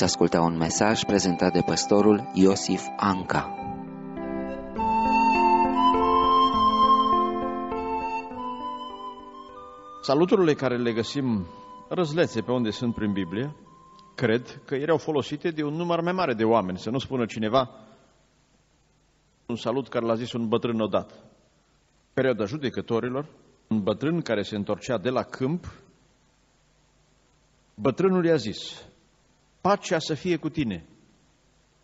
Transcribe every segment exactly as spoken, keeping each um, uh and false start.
Veți asculta un mesaj prezentat de păstorul Iosif Anca. Saluturile care le găsim răzlețe pe unde sunt prin Biblie, cred că erau folosite de un număr mai mare de oameni, să nu spună cineva un salut care l-a zis un bătrân odată. Perioada judecătorilor, un bătrân care se întorcea de la câmp, bătrânul i-a zis: pacea să fie cu tine.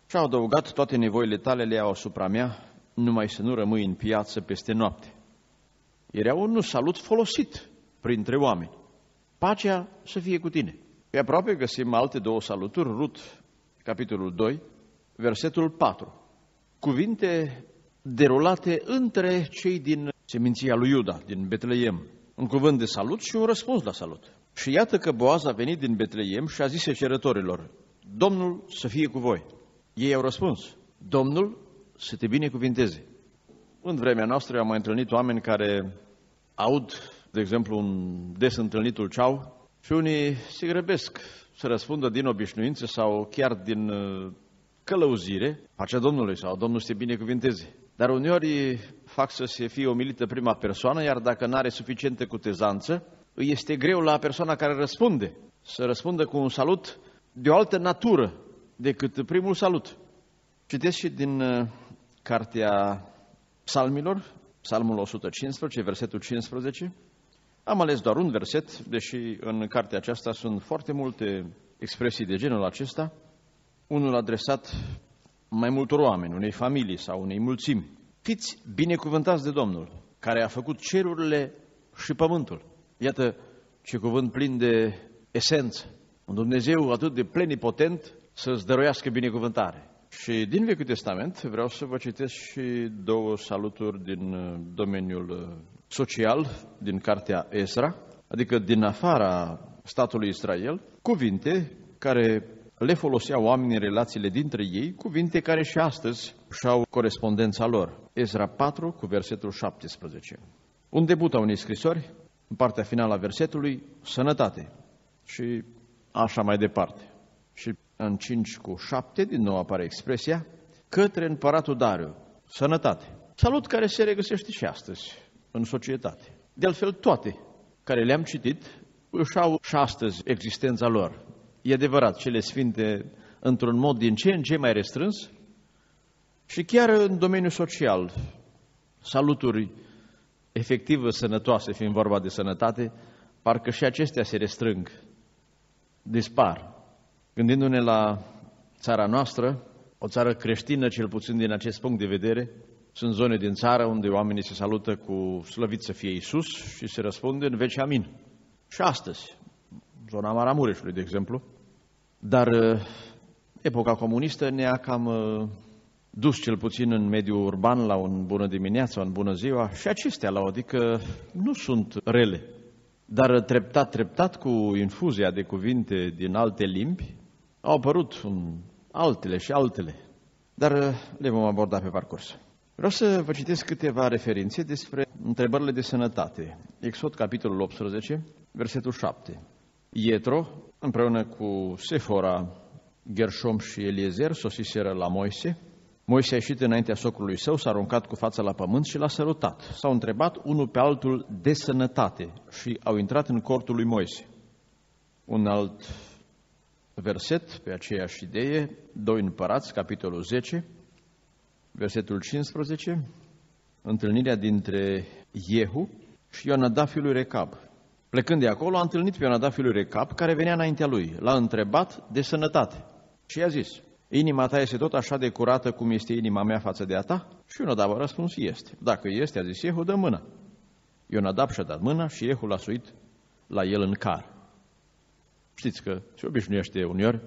Și-au adăugat: toate nevoile tale le iau asupra mea, numai să nu rămâi în piață peste noapte. Era un salut folosit printre oameni. Pacea să fie cu tine. Pe aproape găsim alte două saluturi, Rut, capitolul doi, versetul patru. Cuvinte derulate între cei din seminția lui Iuda, din Betleem. Un cuvânt de salut și un răspuns la salut. Și iată că Boaz a venit din Betleem și a zis cerătorilor: Domnul să fie cu voi. Ei au răspuns: Domnul să te binecuvinteze. În vremea noastră am mai întâlnit oameni care aud, de exemplu, un des întâlnitul ceau și unii se grăbesc să răspundă din obișnuință sau chiar din călăuzire: pacea Domnului sau Domnul să te binecuvinteze. Dar uneori fac să se fie omilită prima persoană, iar dacă nu are suficientă cutezanță, îi este greu la persoana care răspunde să răspundă cu un salut de o altă natură decât primul salut. Citesc și din cartea Psalmilor, Psalmul o sută cincisprezece, versetul cincisprezece. Am ales doar un verset, deși în cartea aceasta sunt foarte multe expresii de genul acesta. Unul adresat mai multor oameni, unei familii sau unei mulțimi. Fiți binecuvântați de Domnul, care a făcut cerurile și pământul. Iată ce cuvânt plin de esență. Un Dumnezeu atât de plenipotent să-ți dăruiască binecuvântare. Și din Vechiul Testament vreau să vă citesc și două saluturi din domeniul social, din cartea Ezra, adică din afara statului Israel, cuvinte care le foloseau oamenii în relațiile dintre ei, cuvinte care și astăzi și-au corespondența lor. Ezra patru, cu versetul șaptesprezece. Un debut a unei scrisori, în partea finală a versetului, sănătate și așa mai departe. Și în cinci cu șapte, din nou apare expresia, către împăratul Dariu, sănătate. Salut care se regăsește și astăzi în societate. De altfel, toate care le-am citit își au și astăzi existența lor. E adevărat, cele sfinte într-un mod din ce în ce mai restrâns și chiar în domeniul social, saluturi efectiv sănătoase, fiind vorba de sănătate, parcă și acestea se restrâng, dispar. Gândindu-ne la țara noastră, o țară creștină, cel puțin din acest punct de vedere, sunt zone din țară unde oamenii se salută cu slăvit să fie Iisus și se răspunde în veci amin. Și astăzi, zona Maramureșului, de exemplu, dar epoca comunistă ne-a cam dus cel puțin în mediul urban la un bună dimineața, un bună ziua și acestea la o, adică nu sunt rele. Dar treptat, treptat cu infuzia de cuvinte din alte limbi, au apărut altele și altele, dar le vom aborda pe parcurs. Vreau să vă citesc câteva referințe despre întrebările de sănătate. Exod, capitolul optsprezece, versetul șapte. Ietro, împreună cu Sefora, Gershom și Eliezer, sosiseră la Moise. Moise a ieșit înaintea socrului său, s-a aruncat cu fața la pământ și l-a sărutat. S-au întrebat unul pe altul de sănătate și au intrat în cortul lui Moise. Un alt verset pe aceeași idee, doi Împărați, capitolul zece, versetul cincisprezece, întâlnirea dintre Jehu și Ionadab fiul lui Recab. Plecând de acolo, a întâlnit pe Ionadab fiul lui Recab, care venea înaintea lui. L-a întrebat de sănătate și i-a zis: inima ta este tot așa de curată cum este inima mea față de a ta? Și Ionadab a răspuns: este. Dacă este, a zis Jehu, dă mâna. Ionadab și-a dat mâna și Jehu l-a suit la el în car. Știți că se obișnuiește uneori,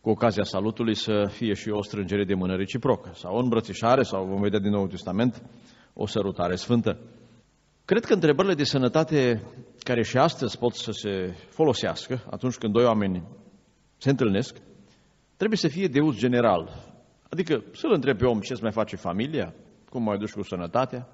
cu ocazia salutului, să fie și o strângere de mână reciprocă, sau o îmbrățișare, sau, vom vedea din Noul Testament, o sărutare sfântă. Cred că întrebările de sănătate care și astăzi pot să se folosească atunci când doi oameni se întâlnesc, trebuie să fie de uz general. Adică să-l întrebi pe om ce-ți mai face familia, cum mai duci cu sănătatea,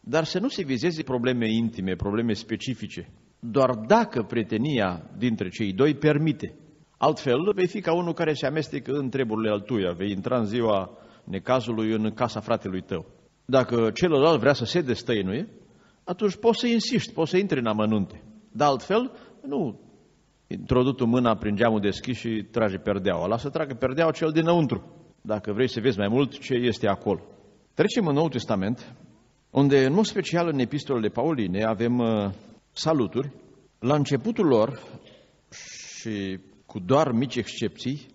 dar să nu se vizeze probleme intime, probleme specifice. Doar dacă prietenia dintre cei doi permite. Altfel, vei fi ca unul care se amestecă în treburile altuia, vei intra în ziua necazului în casa fratelui tău. Dacă celălalt vrea să se destăinuie, atunci poți să insiști, poți să intri în amănunte. Dar altfel, nu introduci tu mâna prin geamul deschis și trage perdeaua. Lasă să tragă perdeaua cel dinăuntru, dacă vrei să vezi mai mult ce este acolo. Trecem în Noul Testament, unde, în mod special în epistolele pauline, avem uh, saluturi. La începutul lor, și cu doar mici excepții,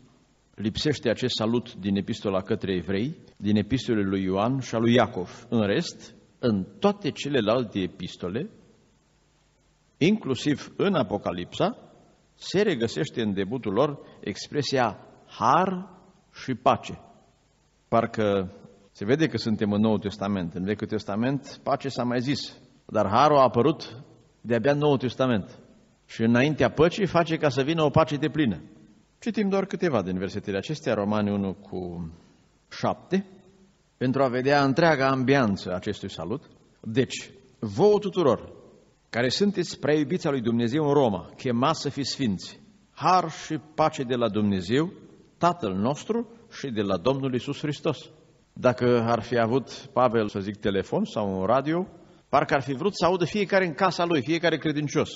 lipsește acest salut din epistola către evrei, din epistolele lui Ioan și a lui Iacov. În rest, în toate celelalte epistole, inclusiv în Apocalipsa, se regăsește în debutul lor expresia har și pace. Parcă se vede că suntem în Noul Testament. În Vechiul Testament pace s-a mai zis, dar harul a apărut de-abia în Noul Testament. Și înaintea păcii face ca să vină o pace deplină. Citim doar câteva din versetele acestea, Romani unu cu șapte, pentru a vedea întreaga ambianță acestui salut. Deci, vouă tuturor, care sunteți prea iubiți a lui Dumnezeu în Roma, chemați să fiți sfinți, har și pace de la Dumnezeu, Tatăl nostru, și de la Domnul Iisus Hristos. Dacă ar fi avut Pavel, să zic, telefon sau un radio, parcă ar fi vrut să audă fiecare în casa lui, fiecare credincios.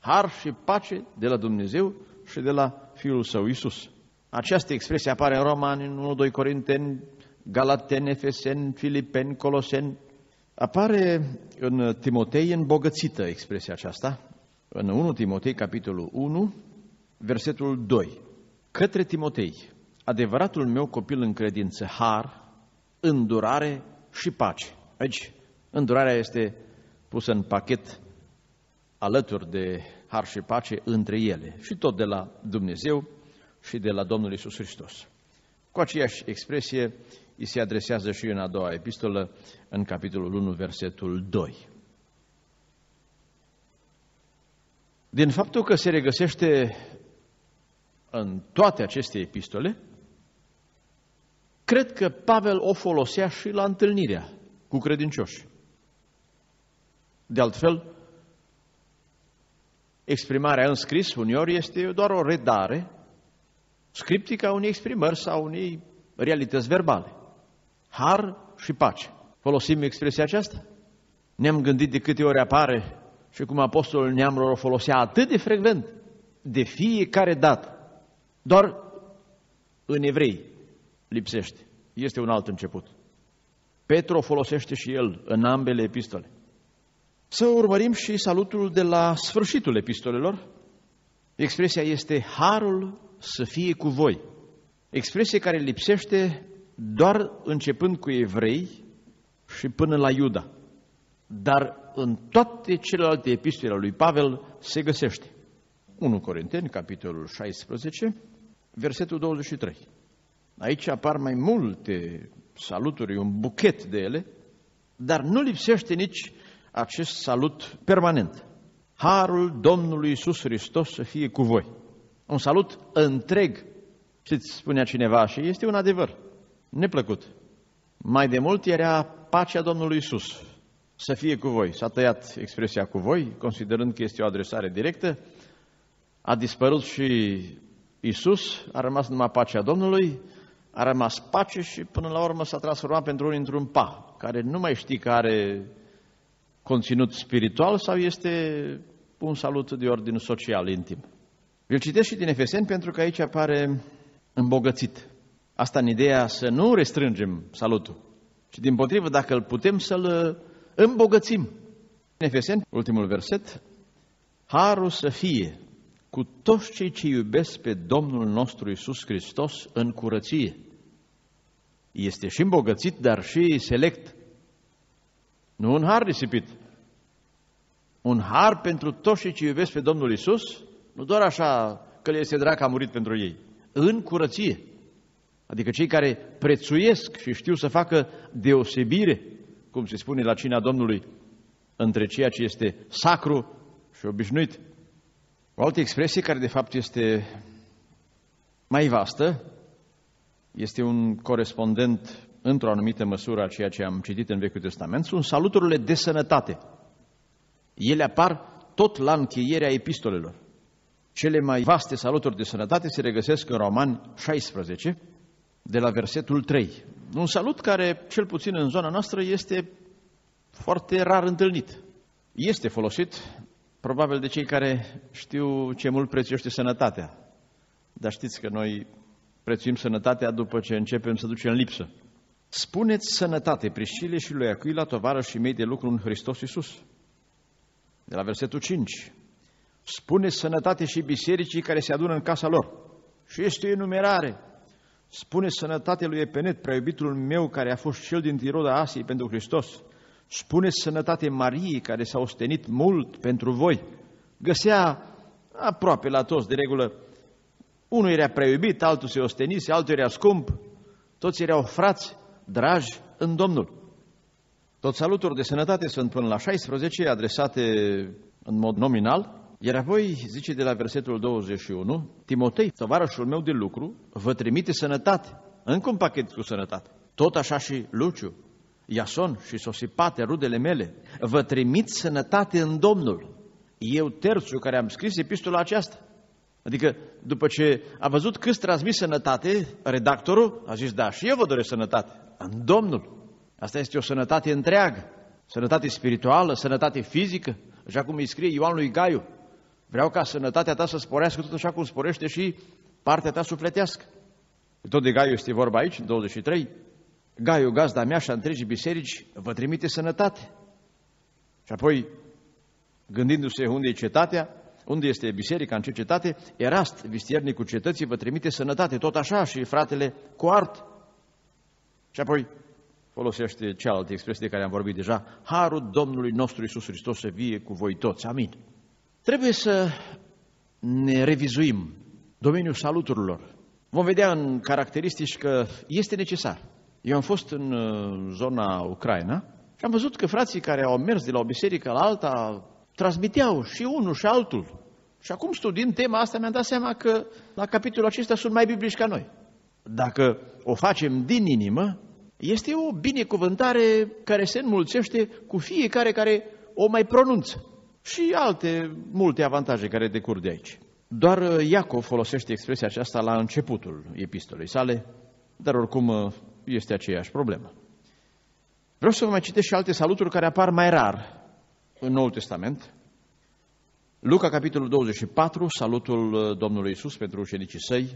Har și pace de la Dumnezeu și de la Fiul Său, Iisus. Această expresie apare în Romani, în unu doi Corinteni, Galateni, Efeseni, Filipeni, Coloseni. Apare în Timotei îmbogățită expresia aceasta, în întâi Timotei, capitolul unu, versetul doi. Către Timotei, adevăratul meu copil în credință, har, îndurare și pace. Aici, îndurarea este pusă în pachet alături de har și pace între ele, și tot de la Dumnezeu și de la Domnul Iisus Hristos. Cu aceeași expresie îi se adresează și în a doua epistolă, în capitolul unu, versetul doi. Din faptul că se regăsește în toate aceste epistole, cred că Pavel o folosea și la întâlnirea cu credincioși. De altfel, exprimarea în scris uneori este doar o redare scriptică a unei exprimări sau unei realități verbale. Har și pace. Folosim expresia aceasta? Ne-am gândit de câte ori apare și cum apostolul neamurilor o folosea atât de frecvent, de fiecare dată. Doar în evrei lipsește. Este un alt început. Petru o folosește și el în ambele epistole. Să urmărim și salutul de la sfârșitul epistolelor. Expresia este harul să fie cu voi. Expresie care lipsește doar începând cu evrei și până la Iuda. Dar în toate celelalte epistole ale lui Pavel se găsește. întâi Corinteni, capitolul șaisprezece, versetul douăzeci și trei. Aici apar mai multe saluturi, un buchet de ele, dar nu lipsește nici acest salut permanent. Harul Domnului Iisus Hristos să fie cu voi. Un salut întreg. Știți, spunea cineva și este un adevăr neplăcut. Mai de mult era pacea Domnului Iisus să fie cu voi. S-a tăiat expresia cu voi, considerând că este o adresare directă. A dispărut și Iisus, a rămas numai pacea Domnului, a rămas pace și până la urmă s-a transformat pentru unii într-un pa, care nu mai știi că are conținut spiritual sau este un salut de ordin social, intim. Îl citesc și din Efeseni pentru că aici apare îmbogățit. Asta în ideea să nu restrângem salutul, ci dimpotrivă, dacă îl putem, să-l îmbogățim. În Efeseni, ultimul verset, harul să fie cu toți cei ce iubesc pe Domnul nostru Iisus Hristos în curăție. Este și îmbogățit, dar și select. Nu un har risipit. Un har pentru toți cei ce iubesc pe Domnul Iisus, nu doar așa că le este drag că a murit pentru ei, în curăție. Adică cei care prețuiesc și știu să facă deosebire, cum se spune la cina Domnului, între ceea ce este sacru și obișnuit. O altă expresie care de fapt este mai vastă, este un corespondent într-o anumită măsură a ceea ce am citit în Vechiul Testament, sunt saluturile de sănătate. Ele apar tot la încheierea epistolelor. Cele mai vaste saluturi de sănătate se regăsesc în Romani șaisprezece, de la versetul trei. Un salut care, cel puțin în zona noastră, este foarte rar întâlnit. Este folosit, probabil, de cei care știu ce mult prețuiește sănătatea. Dar știți că noi prețuim sănătatea după ce începem să ducem în lipsă. Spuneți sănătate Priscile și lui Acuila, tovarășii mei de lucru în Hristos Iisus. De la versetul cinci. Spuneți sănătate și bisericii care se adună în casa lor. Și este o enumerare. Spuneți sănătate lui Epenet, preiubitul meu care a fost cel din Tiroda Asiei pentru Hristos. Spuneți sănătate Mariei care s-a ostenit mult pentru voi. Găsea aproape la toți, de regulă. Unul era preiubit, altul se ostenise, altul era scump. Toți erau frați, dragi în Domnul. Tot saluturi de sănătate sunt până la șaisprezece, adresate în mod nominal. Iar apoi, zice de la versetul douăzeci și unu, Timotei, tovarășul meu de lucru, vă trimite sănătate, încă un pachet cu sănătate. Tot așa și Luciu, Iason și Sosipate, rudele mele, vă trimit sănătate în Domnul. Eu, Terțu, care am scris epistola aceasta. Adică, după ce a văzut câți transmis sănătate, redactorul a zis, da, și eu vă doresc sănătate, în Domnul. Asta este o sănătate întreagă, sănătate spirituală, sănătate fizică, așa cum îi scrie Ioan lui Gaiu. Vreau ca sănătatea ta să sporească tot așa cum sporește și partea ta sufletească. Tot de Gaiu este vorba aici, douăzeci și trei. Gaiu, gazda mea și a întregii biserici, vă trimite sănătate. Și apoi, gândindu-se unde e cetatea, unde este biserica, în ce cetate, Erast, vistiernicul cetății, vă trimite sănătate. Tot așa și fratele Coart. Și apoi folosește cealaltă expresie de care am vorbit deja. Harul Domnului nostru Iisus Hristos să vie cu voi toți. Amin. Trebuie să ne revizuim domeniul saluturilor. Vom vedea în caracteristici că este necesar. Eu am fost în zona Ucraina și am văzut că frații care au mers de la o biserică la alta transmiteau și unul și altul. Și acum, studiind tema asta, mi-am dat seama că la capitolul acesta sunt mai biblici ca noi. Dacă o facem din inimă, este o binecuvântare care se înmulțește cu fiecare care o mai pronunță. Și alte multe avantaje care decur de aici. Doar Iacov folosește expresia aceasta la începutul epistolei sale, dar oricum este aceeași problemă. Vreau să vă mai citesc și alte saluturi care apar mai rar în Noul Testament. Luca, capitolul douăzeci și patru, salutul Domnului Iisus pentru ucenicii săi,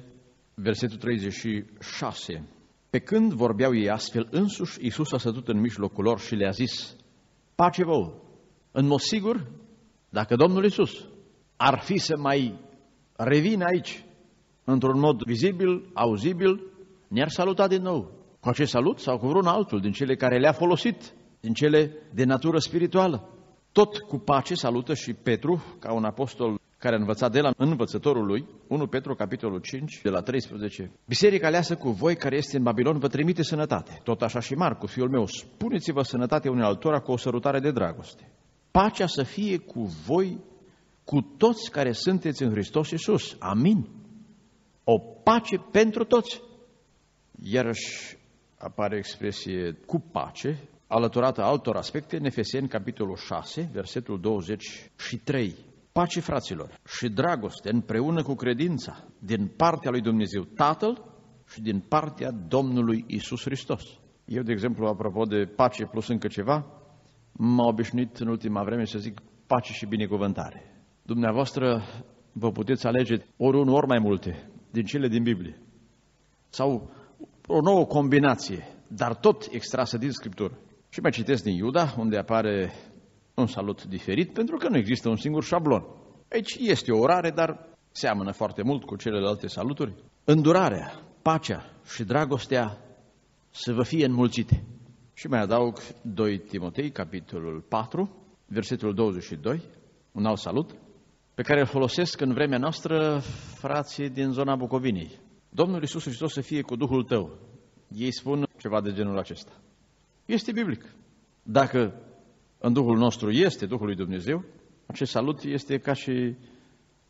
versetul treizeci și șase. Pe când vorbeau ei astfel însuși, Iisus a sătut în mijlocul lor și le-a zis, pace vouă. În mod sigur, dacă Domnul Iisus ar fi să mai revină aici, într-un mod vizibil, auzibil, ne-ar saluta din nou. Cu acest salut sau cu vreun altul din cele care le-a folosit, din cele de natură spirituală. Tot cu pace salută și Petru, ca un apostol care a învățat de la învățătorul lui, întâi Petru, capitolul cinci, de la treisprezece. Biserica aleasă cu voi care este în Babilon vă trimite sănătate. Tot așa și Marcu, fiul meu, spuneți-vă sănătate unei altora cu o sărutare de dragoste. Pacea să fie cu voi, cu toți care sunteți în Hristos Iisus. Amin. O pace pentru toți. Iarăși apare expresie cu pace, alăturată altor aspecte, în Efeseni, capitolul șase, versetul douăzeci și trei. Pace, fraților, și dragoste împreună cu credința, din partea lui Dumnezeu Tatăl și din partea Domnului Iisus Hristos. Eu, de exemplu, apropo de pace plus încă ceva, m-a obișnuit în ultima vreme să zic pace și binecuvântare. Dumneavoastră vă puteți alege ori unul, ori mai multe din cele din Biblie. Sau o nouă combinație, dar tot extrasă din Scriptură. Și mai citesc din Iuda, unde apare un salut diferit, pentru că nu există un singur șablon. Aici este o orare, dar seamănă foarte mult cu celelalte saluturi. Îndurarea, pacea și dragostea să vă fie înmulțite. Și mai adaug doi Timotei, capitolul patru, versetul douăzeci și doi, un alt salut, pe care îl folosesc în vremea noastră frații din zona Bucovinei. Domnul Iisus Hristos să fie cu Duhul tău. Ei spun ceva de genul acesta. Este biblic. Dacă în Duhul nostru este Duhul lui Dumnezeu, acest salut este ca și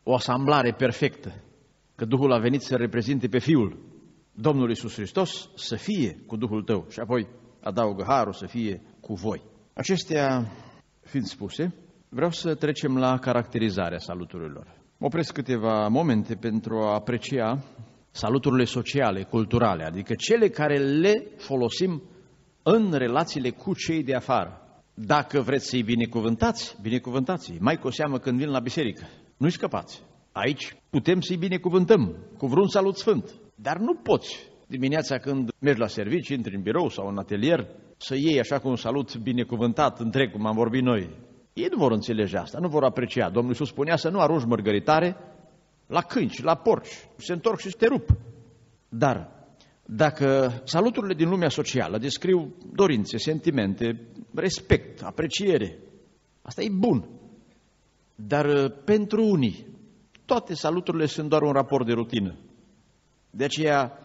o asamblare perfectă, că Duhul a venit să reprezinte pe Fiul. Domnul Iisus Hristos să fie cu Duhul tău. Și apoi adaugă harul să fie cu voi. Acestea fiind spuse, vreau să trecem la caracterizarea saluturilor. Mă opresc câteva momente pentru a aprecia saluturile sociale, culturale, adică cele care le folosim în relațiile cu cei de afară. Dacă vreți să-i binecuvântați, binecuvântați-i, mai cu seamă când vin la biserică, nu-i scăpați. Aici putem să-i binecuvântăm cu vreun salut sfânt, dar nu poți dimineața când mergi la serviciu, intri în birou sau în atelier, să iei așa cu un salut binecuvântat întreg, cum am vorbit noi. Ei nu vor înțelege asta, nu vor aprecia. Domnul Iisus spunea să nu arunci mărgăritare la câini, la porci, se întorc și te rup. Dar dacă saluturile din lumea socială descriu dorințe, sentimente, respect, apreciere, asta e bun. Dar pentru unii, toate saluturile sunt doar un raport de rutină. De aceea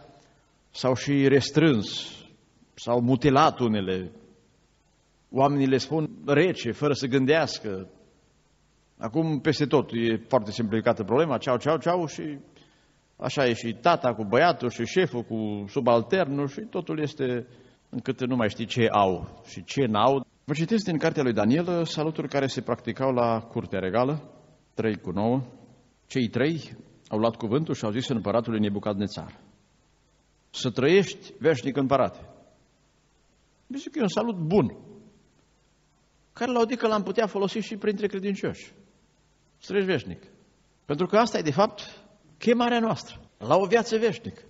s-au și restrâns, s-au mutilat unele. Oamenii le spun rece, fără să gândească. Acum peste tot e foarte simplificată problema, ceau, ceau, ceau și așa e și tata cu băiatul și șeful cu subalternul și totul este încât nu mai știi ce au și ce n-au. Vă citesc din cartea lui Daniel saluturi care se practicau la curtea regală, trei cu nouă. Cei trei au luat cuvântul și au zis împăratului Nebucadnețar: să trăiești veșnic, împărate. Zic că e un salut bun, care la o dică l-am putea folosi și printre credincioși. Să trăiești veșnic. Pentru că asta e, de fapt, chemarea noastră, la o viață veșnică.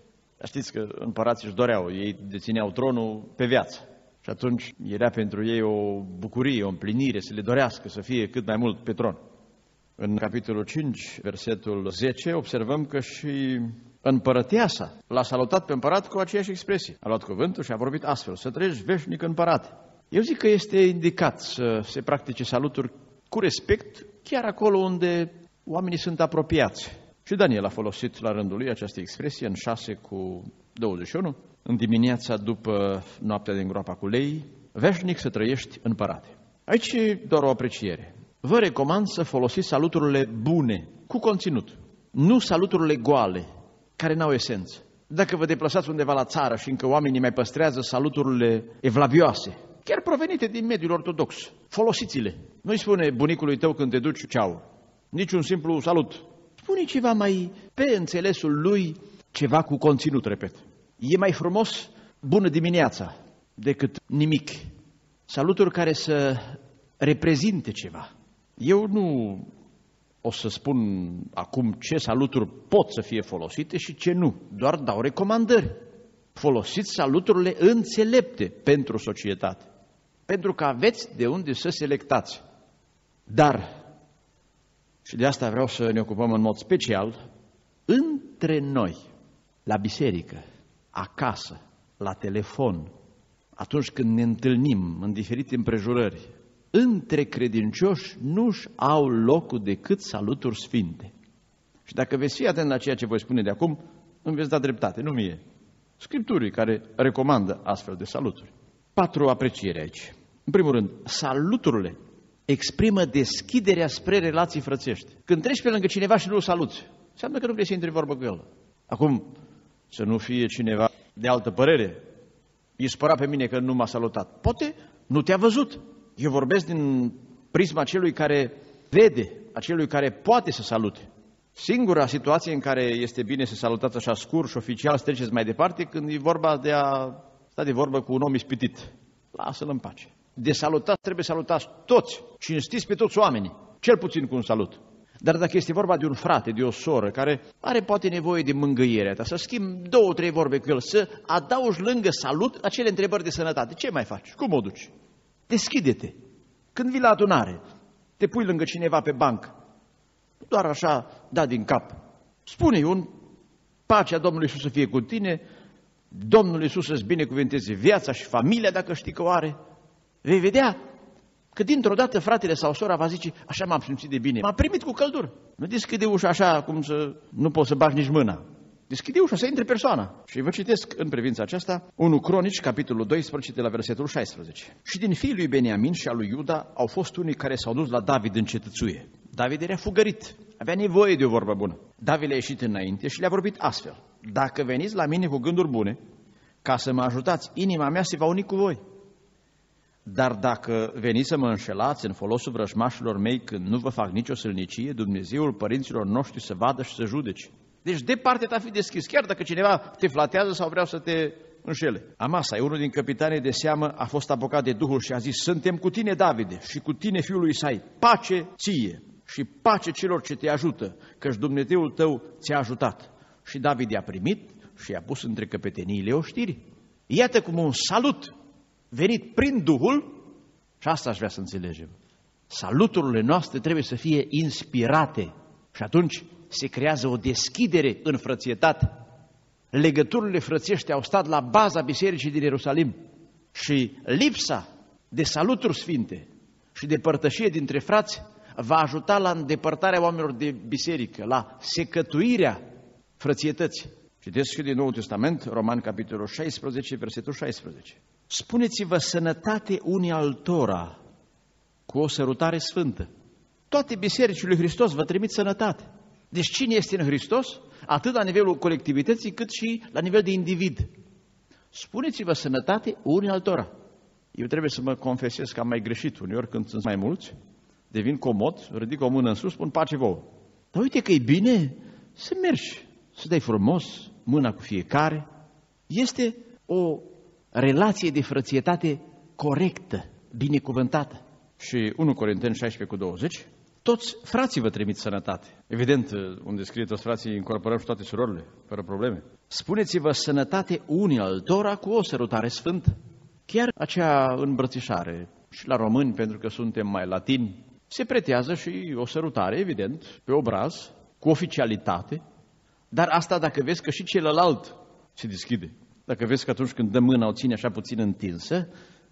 Știți că împărații își doreau, ei dețineau tronul pe viață. Și atunci era pentru ei o bucurie, o împlinire, să le dorească să fie cât mai mult pe tron. În capitolul cinci, versetul zece, observăm că și împărăteasa l-a salutat pe împărat cu aceeași expresie. A luat cuvântul și a vorbit astfel: să trăiești veșnic, împărate. Eu zic că este indicat să se practice saluturi cu respect, chiar acolo unde oamenii sunt apropiați. Și Daniel a folosit la rândul lui această expresie în șase cu douăzeci și unu, în dimineața după noaptea din groapa cu lei, veșnic să trăiești, împărate. Aici e doar o apreciere. Vă recomand să folosiți saluturile bune, cu conținut, nu saluturile goale, care n-au esență. Dacă vă deplasați undeva la țară și încă oamenii mai păstrează saluturile evlavioase, chiar provenite din mediul ortodox, folosiți-le. Nu-i spune bunicului tău când te duci ceau, nici un simplu salut. Spune ceva mai pe înțelesul lui, ceva cu conținut, repet. E mai frumos bună dimineața decât nimic. Saluturi care să reprezinte ceva. Eu nu o să spun acum ce saluturi pot să fie folosite și ce nu, doar dau recomandări. Folosiți saluturile înțelepte pentru societate, pentru că aveți de unde să selectați. Dar, și de asta vreau să ne ocupăm în mod special, între noi, la biserică, acasă, la telefon, atunci când ne întâlnim în diferite împrejurări, între credincioși nu-și au locul decât saluturi sfinte. Și dacă veți fi atent la ceea ce voi spune de acum, îmi veți da dreptate, nu mie, Scripturii care recomandă astfel de saluturi. Patru apreciere aici. În primul rând, saluturile exprimă deschiderea spre relații frățești. Când treci pe lângă cineva și nu-l saluți, înseamnă că nu vrei să intri în vorbă cu el. Acum, să nu fie cineva de altă părere. E supărat pe mine că nu m-a salutat. Poate nu te-a văzut. Eu vorbesc din prisma celui care vede, a celui care poate să salute. Singura situație în care este bine să salutați așa scurt și oficial, să treceți mai departe, când e vorba de a sta de vorbă cu un om ispitit. Lasă-l în pace. De salutați trebuie salutați toți, cinstiți pe toți oamenii, cel puțin cu un salut. Dar dacă este vorba de un frate, de o soră, care are poate nevoie de mângâierea ta, să schimbi două, trei vorbe cu el, să adaugi lângă salut acele întrebări de sănătate. Ce mai faci? Cum o duci? Deschide-te. Când vii la adunare, te pui lângă cineva pe banc, doar așa, da din cap. Spune-i un: pacea Domnului Iisus să fie cu tine, Domnul Iisus să-ți binecuvânteze viața și familia, dacă știi că o are. Vei vedea că dintr-o dată fratele sau sora va zice: așa m-am simțit de bine, m-a primit cu căldură. Nu deschide ușa așa cum să nu poți să bagi nici mâna. Deschide ușa să intre persoana. Și vă citesc în privința aceasta întâi Cronici, capitolul doisprezece, de la versetul șaisprezece. Și din fiii lui Beniamin și al lui Iuda au fost unii care s-au dus la David în cetățuie. David era fugărit, avea nevoie de o vorbă bună. David le-a ieșit înainte și le-a vorbit astfel: dacă veniți la mine cu gânduri bune, ca să mă ajutați, inima mea se va uni cu voi. Dar dacă veniți să mă înșelați în folosul vrăjmașilor mei când nu vă fac nicio sâlnicie, Dumnezeul părinților noștri să vadă și să judece. Deci departe te-a fi deschis, chiar dacă cineva te flatează sau vrea să te înșele. Amasa, unul din capitanii de seamă, a fost apucat de Duhul și a zis: suntem cu tine, Davide, și cu tine, fiul lui Isai, pace ție și pace celor ce te ajută, căci Dumnezeul tău ți-a ajutat. Și David i-a primit și i-a pus între căpeteniile oștirii. Iată cum un salut venit prin Duhul, și asta aș vrea să înțelegem. Saluturile noastre trebuie să fie inspirate și atunci se creează o deschidere în frățietate. Legăturile frățiești au stat la baza bisericii din Ierusalim și lipsa de saluturi sfinte și de părtășie dintre frați va ajuta la îndepărtarea oamenilor de biserică, la secătuirea frățietății. Citesc și din Noul Testament, Roman, capitolul șaisprezece, versetul șaisprezece. Spuneți-vă sănătate unii altora cu o sărutare sfântă. Toate bisericile lui Hristos vă trimit sănătate. Deci cine este în Hristos? Atât la nivelul colectivității, cât și la nivel de individ. Spuneți-vă sănătate unii altora. Eu trebuie să mă confesez că am mai greșit uneori când sunt mai mulți. Devin comod, ridic o mână în sus, spun pace vouă. Dar uite că e bine să mergi, să dai frumos mâna cu fiecare. Este o relație de frățietate corectă, binecuvântată. Și întâi Corinteni șaisprezece cu douăzeci, toți frații vă trimit sănătate. Evident, unde scrie toți frații, incorporăm și toate surorile, fără probleme. Spuneți-vă sănătate unii altora cu o sărutare sfântă. Chiar acea îmbrățișare, și la români, pentru că suntem mai latini, se pretează și o sărutare, evident, pe obraz, cu oficialitate, dar asta dacă vezi că și celălalt se deschide. Dacă vezi că atunci când dă mâna o ține așa puțin întinsă,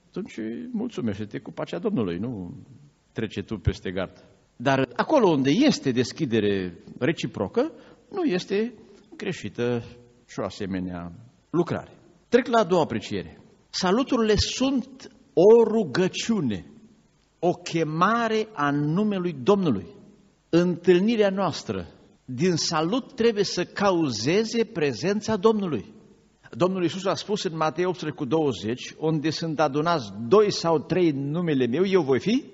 atunci mulțumește-te cu pacea Domnului, nu trece tu peste gard. Dar acolo unde este deschidere reciprocă, nu este greșită și o asemenea lucrare. Trec la a doua apreciere. Saluturile sunt o rugăciune, o chemare a numelui Domnului. Întâlnirea noastră din salut trebuie să cauzeze prezența Domnului. Domnul Iisus a spus în Matei optsprezece cu douăzeci, unde sunt adunați doi sau trei în numele meu, eu voi fi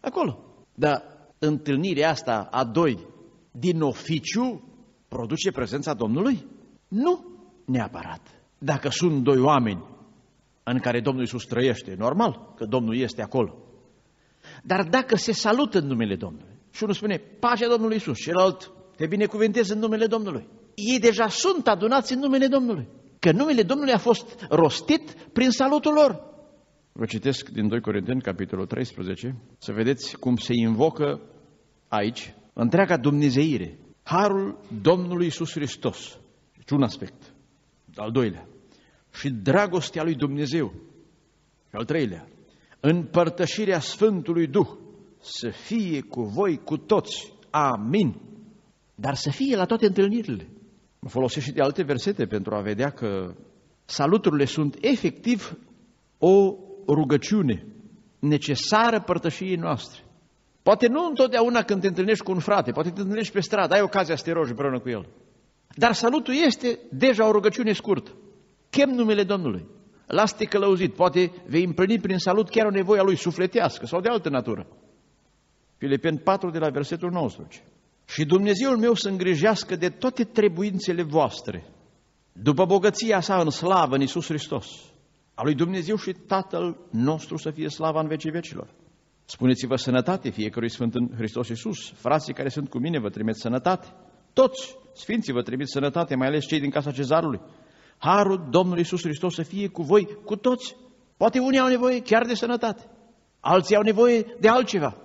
acolo. Dar întâlnirea asta a doi din oficiu produce prezența Domnului? Nu neapărat. Dacă sunt doi oameni în care Domnul Iisus trăiește, normal că Domnul este acolo. Dar dacă se salută în numele Domnului și unul spune pacea Domnului Iisus, celălalt te binecuvânteze în numele Domnului, ei deja sunt adunați în numele Domnului. Că numele Domnului a fost rostit prin salutul lor. Vă citesc din doi Corinteni, capitolul treisprezece, să vedeți cum se invocă aici întreaga dumnezeire, harul Domnului Iisus Hristos. Deci un aspect. Al doilea. Și dragostea lui Dumnezeu. Al treilea. Împărtășirea Sfântului Duh să fie cu voi, cu toți. Amin. Dar să fie la toate întâlnirile. Mă folosesc și de alte versete pentru a vedea că saluturile sunt efectiv o rugăciune necesară părtășiei noastre. Poate nu întotdeauna când te întâlnești cu un frate, poate te întâlnești pe stradă, ai ocazia să te rogi împreună cu el. Dar salutul este deja o rugăciune scurtă. Chem numele Domnului, las-te călăuzit, poate vei împlini prin salut chiar o nevoie a lui sufletească sau de altă natură. Filipeni patru de la versetul nouăsprezece. Și Dumnezeul meu să îngrijească de toate trebuințele voastre, după bogăția sa în slavă în Iisus Hristos, a lui Dumnezeu și Tatăl nostru să fie slava în vecii vecilor. Spuneți-vă sănătate fiecărui sfânt în Hristos Iisus, frații care sunt cu mine vă trimit sănătate, toți sfinții vă trimit sănătate, mai ales cei din casa Cezarului. Harul Domnului Iisus Hristos să fie cu voi, cu toți. Poate unii au nevoie chiar de sănătate, alții au nevoie de altceva.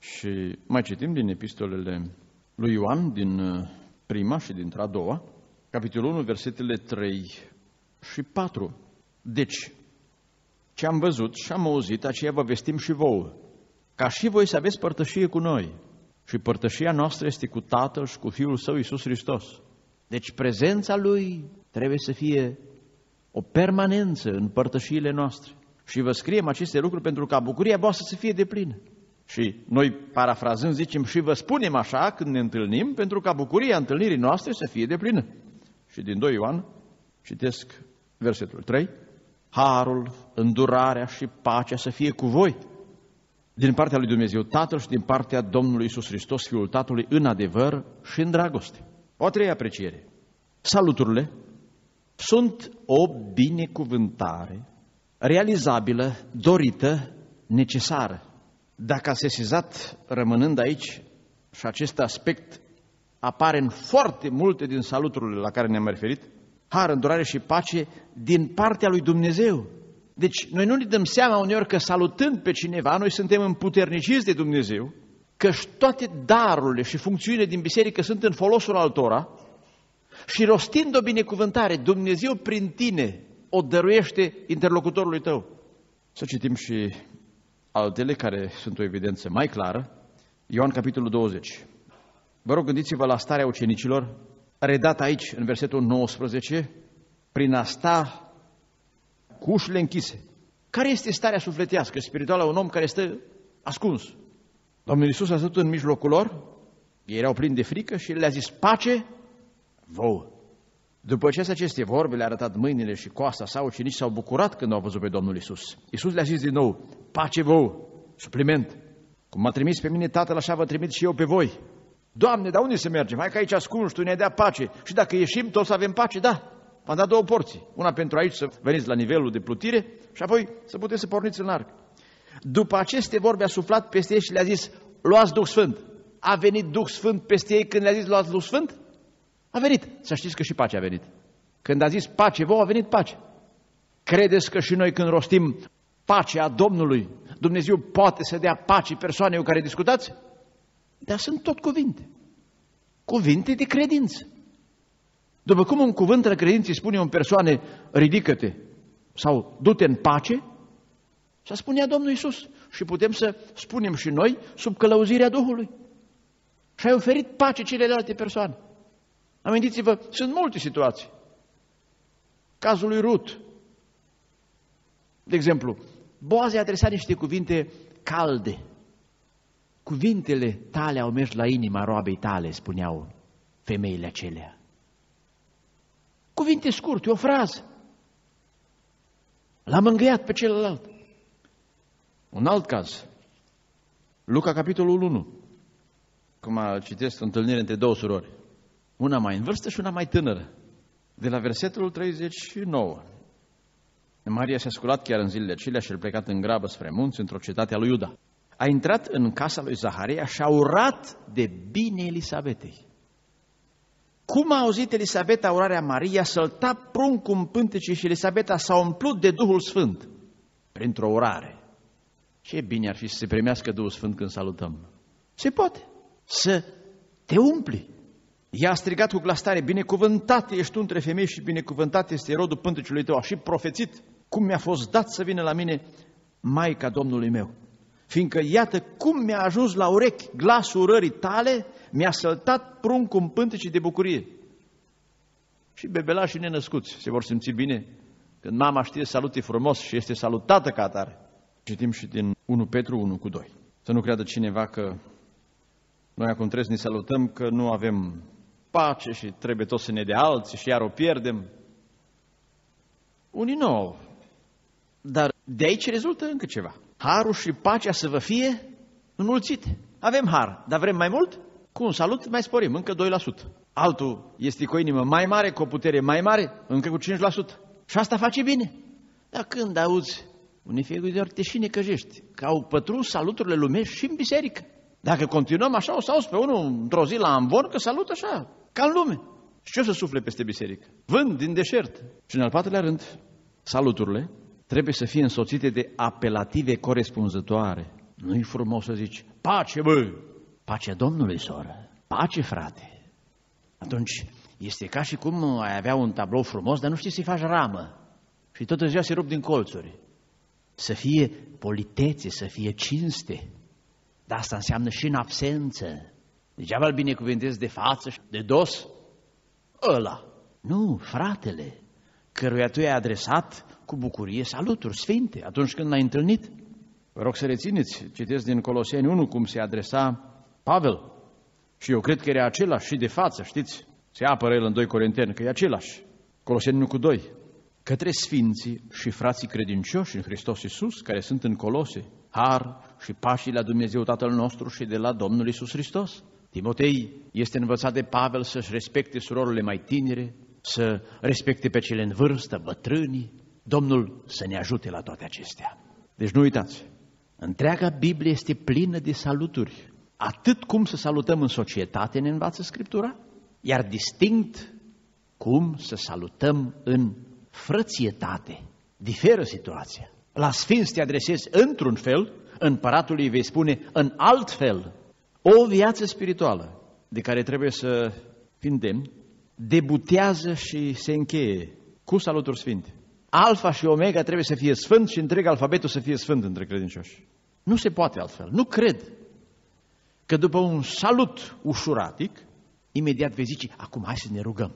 Și mai citim din epistolele lui Ioan, din prima și dintre a doua, capitolul unu, versetele trei și patru. Deci, ce am văzut și am auzit, aceea vă vestim și vouă, ca și voi să aveți părtășie cu noi. Și părtășia noastră este cu Tatăl și cu Fiul Său, Iisus Hristos. Deci prezența Lui trebuie să fie o permanență în părtășiile noastre. Și vă scriem aceste lucruri pentru ca bucuria voastră să fie deplină. Și noi, parafrazând, zicem și vă spunem așa când ne întâlnim, pentru ca bucuria întâlnirii noastre să fie deplină. Și din doi Ioan, citesc versetul trei, harul, îndurarea și pacea să fie cu voi, din partea lui Dumnezeu Tatăl și din partea Domnului Iisus Hristos, Fiul Tatălui, în adevăr și în dragoste. O treia apreciere. Saluturile sunt o binecuvântare realizabilă, dorită, necesară. Dacă ați sesizat, rămânând aici, și acest aspect apare în foarte multe din saluturile la care ne-am referit, har, îndurare și pace din partea lui Dumnezeu. Deci noi nu ne dăm seama uneori că salutând pe cineva, noi suntem împuterniciți de Dumnezeu, că toate darurile și funcțiunile din biserică sunt în folosul altora și rostind o binecuvântare, Dumnezeu prin tine o dăruiește interlocutorului tău. Să citim și altele care sunt o evidență mai clară. Ioan capitolul douăzeci. Vă rog, gândiți-vă la starea ucenicilor, redată aici, în versetul nouăsprezece, prin a sta cu ușile închise. Care este starea sufletească, spirituală, a un om care stă ascuns? Domnul Iisus a stătut în mijlocul lor, ei erau plini de frică și El le-a zis, pace vouă. După ce aceste vorbe le-a arătat mâinile și coasta sa, ucenici s-au bucurat când au văzut pe Domnul Iisus. Iisus le-a zis din nou, pace vouă, supliment. Cum m-a trimis pe mine Tatăl, așa vă trimit și eu pe voi. Doamne, dar unde să mergem? Hai că aici ascunzi, Tu ne-ai dat pace. Și dacă ieșim, toți avem pace, da. V-am dat două porții. Una pentru aici să veniți la nivelul de plutire și apoi să puteți să porniți în arc. După aceste vorbe a suflat peste ei și le-a zis, luați Duh Sfânt. A venit Duh Sfânt peste ei când le-a zis, luați Duh Sfânt? A venit. Să știți că și pacea a venit. Când a zis pace vouă, a venit pace. Credeți că și noi când rostim pacea Domnului, Dumnezeu poate să dea pace persoanei cu care discutați? Dar sunt tot cuvinte. Cuvinte de credință. După cum un cuvânt al credinței spune o persoane, ridică-te sau du-te în pace, să spunea Domnul Iisus. Și putem să spunem și noi sub călăuzirea Duhului. Și ai oferit pace celelalte persoane. Amintiți-vă, sunt multe situații. Cazul lui Rut. De exemplu, Boaz i-a adresat niște cuvinte calde. Cuvintele tale au mers la inima roabei tale, spuneau femeile acelea. Cuvinte scurte, o frază. L-a mângâiat pe celălalt. Un alt caz. Luca, capitolul unu. Cum citesc întâlnire între două surori. Una mai în vârstă și una mai tânără. De la versetul treizeci și nouă. Maria s-a sculat chiar în zilele acelea și a plecat în grabă spre munți, într-o cetate a lui Iuda. A intrat în casa lui Zaharia și a urat de bine Elisabetei. Cum a auzit Elisabeta urarea Maria, sălta pruncul în pântece și Elisabeta s-a umplut de Duhul Sfânt printr-o urare. Ce bine ar fi să se primească Duhul Sfânt când salutăm. Se poate să te umpli. Ea a strigat cu glas tare, binecuvântat ești tu între femei și binecuvântat este rodul pânteciului tău. A și profețit cum mi-a fost dat să vină la mine Maica Domnului meu. Fiindcă iată cum mi-a ajuns la urechi glasul urării tale, mi-a săltat pruncul în pântece de bucurie. Și bebelașii nenăscuți se vor simți bine când mama știe salută frumos și este salutată ca atare. Citim și din unu Petru unu cu doi. Să nu creadă cineva că noi acum trebuie să ne salutăm, că nu avem pace și trebuie tot să ne dea alții și iar o pierdem. Unii nu au. Dar de aici rezultă încă ceva. Harul și pacea să vă fie înmulțite. Avem har, dar vrem mai mult? Cu un salut mai sporim, încă doi la sută. Altul este cu o inimă mai mare, cu o putere mai mare, încă cu cinci la sută. Și asta face bine. Dar când auzi, unii fiecare te și necăjești, că au pătruns saluturile lumești și în biserică. Dacă continuăm așa, o să auzi pe unul într-o zi la amvon că salut așa, ca în lume. Și ce o să sufle peste biserică? Vânt din deșert. Și în al patrulea rând, saluturile trebuie să fie însoțite de apelative corespunzătoare. Nu-i frumos să zici, pace, bă! Pacea Domnului, soră! Pace, frate! Atunci, este ca și cum ai avea un tablou frumos, dar nu știi să-i faci ramă. Și toată ziua se rup din colțuri. Să fie politețe, să fie cinste. Dar asta înseamnă și în absență. Degeaba îl binecuvântezi de față și de dos. Ăla! Nu, fratele, căruia tu i-ai adresat cu bucurie saluturi sfinte atunci când l-ai întâlnit. Vă rog să rețineți, citesc din Coloseni unu cum se adresa Pavel. Și eu cred că era același și de față, știți? Se apără el în doi Corinteni, că e același. Coloseni unu cu doi. către sfinții și frații credincioși în Hristos Iisus, care sunt în Colose, har și pașii la Dumnezeu Tatăl nostru și de la Domnul Iisus Hristos. Timotei este învățat de Pavel să-și respecte surorile mai tinere, să respecte pe cele în vârstă, bătrânii. Domnul să ne ajute la toate acestea. Deci nu uitați, întreaga Biblie este plină de saluturi. Atât cum să salutăm în societate ne învață Scriptura, iar distinct cum să salutăm în frățietate. Diferă situația. La sfinți te adresezi într-un fel, împăratului vei spune în alt fel. O viață spirituală de care trebuie să fim demni debutează și se încheie cu saluturi sfinte. Alfa și Omega trebuie să fie sfânt și întreg alfabetul să fie sfânt între credincioși. Nu se poate altfel. Nu cred că după un salut ușuratic, imediat vei zice, acum hai să ne rugăm.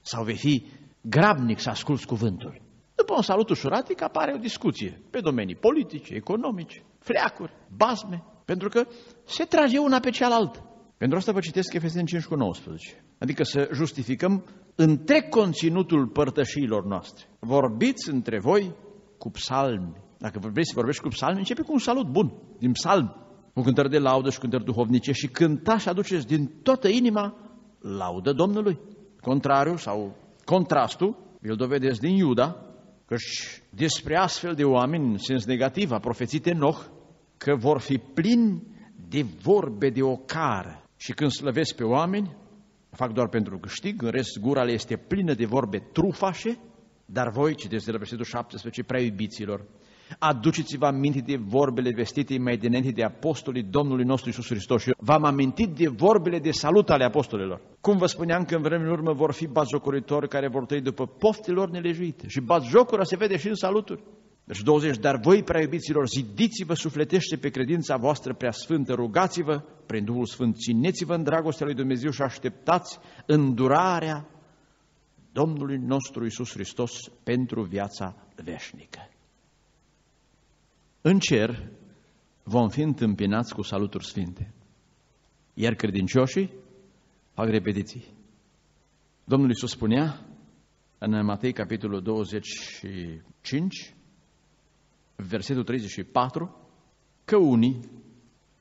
Sau vei fi grabnic să asculți cuvântul. După un salut ușuratic apare o discuție pe domenii politice, economice, fleacuri, bazme, pentru că se trage una pe cealaltă. Pentru asta vă citesc Efeseni cinci cu nouăsprezece. Adică să justificăm întreg conținutul părtășiilor noastre. Vorbiți între voi cu psalmi. Dacă vrei să vorbești cu psalmi, începe cu un salut bun, din psalmi, cu cântări de laudă și cântări duhovnice și cântați și aduceți din toată inima laudă Domnului. Contrariul sau contrastul îl dovedesc din Iuda, căci despre astfel de oameni, în sens negativ, a profețit Enoch, că vor fi plini de vorbe de ocară. Și când slăvesc pe oameni, fac doar pentru câștig, în rest gura le este plină de vorbe trufașe, dar voi, citesc de la versetul șaptesprezece, prea iubiților, aduceți-vă aminte de vorbele vestite mai dinainte de apostolii Domnului nostru Iisus Hristos. Și v-am amintit de vorbele de salut ale apostolilor. Cum vă spuneam că în vremea în urmă vor fi batjocoritori care vor trăi după poftelor nelejuite. Și batjocura se vede și în saluturi. Deci douăzeci. Dar voi, prea iubiților, zidiți-vă sufletește pe credința voastră prea sfântă, rugați-vă prin Duhul Sfânt, țineți-vă în dragostea lui Dumnezeu și așteptați îndurarea Domnului nostru Iisus Hristos pentru viața veșnică. În cer vom fi întâmpinați cu saluturi sfinte, iar credincioșii fac repetiții. Domnul Iisus spunea în Matei, capitolul douăzeci și cinci, versetul treizeci și patru, că unii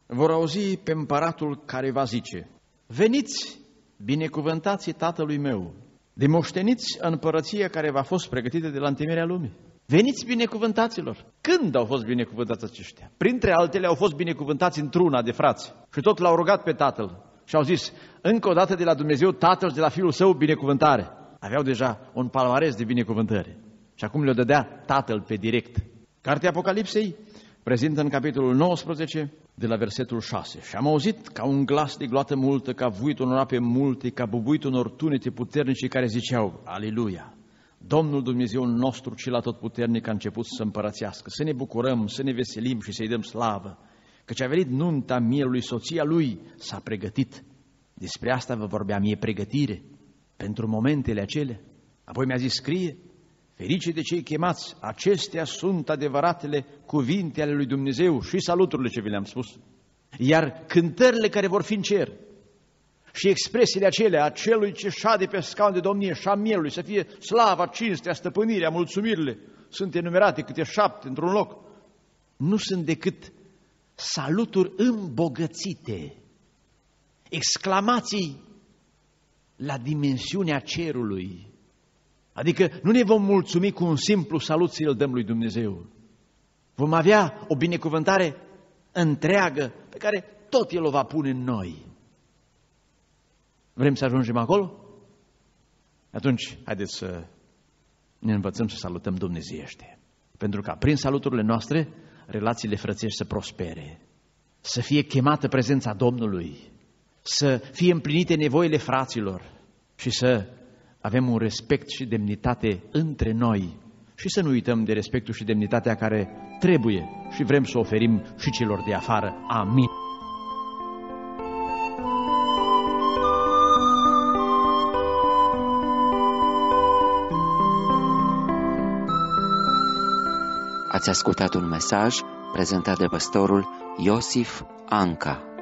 vor auzi pe împăratul care va zice, veniți, binecuvântații Tatălui meu, de moșteniți împărăția care v-a fost pregătită de la întâlnirea lumii. Veniți binecuvântaților! Când au fost binecuvântați aceștia? Printre altele au fost binecuvântați într-una de frați și tot l-au rugat pe tatăl și au zis, încă o dată de la Dumnezeu tatăl și de la fiul său binecuvântare. Aveau deja un palmares de binecuvântări și acum le-o dădea tatăl pe direct. Cartea Apocalipsei prezintă în capitolul nouăsprezece de la versetul șase. Și am auzit ca un glas de gloată multă, ca vuitul unor ape multe, ca bubuitul unor tunete puternice care ziceau, aleluia! Domnul Dumnezeu nostru, cel atotputernic, a început să împărățească, să ne bucurăm, să ne veselim și să-i dăm slavă, căci a venit nunta mielului, soția lui s-a pregătit. Despre asta vă vorbeam, e pregătire pentru momentele acelea. Apoi mi-a zis, scrie, ferice de cei chemați, acestea sunt adevăratele cuvinte ale lui Dumnezeu și saluturile ce vi le-am spus. Iar cântările care vor fi în cer și expresiile acelea, acelui ce șade pe scaun de domnie și a mielului, să fie slava, cinstea, stăpânirea, mulțumirile, sunt enumerate câte șapte într-un loc. Nu sunt decât saluturi îmbogățite, exclamații la dimensiunea cerului. Adică nu ne vom mulțumi cu un simplu salut să îl dăm lui Dumnezeu. Vom avea o binecuvântare întreagă pe care tot El o va pune în noi. Vrem să ajungem acolo? Atunci, haideți să ne învățăm să salutăm dumnezeiește. Pentru ca prin saluturile noastre, relațiile frățești să prospere, să fie chemată prezența Domnului, să fie împlinite nevoile fraților și să avem un respect și demnitate între noi și să nu uităm de respectul și demnitatea care trebuie și vrem să o oferim și celor de afară. Amin. Ați ascultat un mesaj prezentat de pastorul Iosif Anca.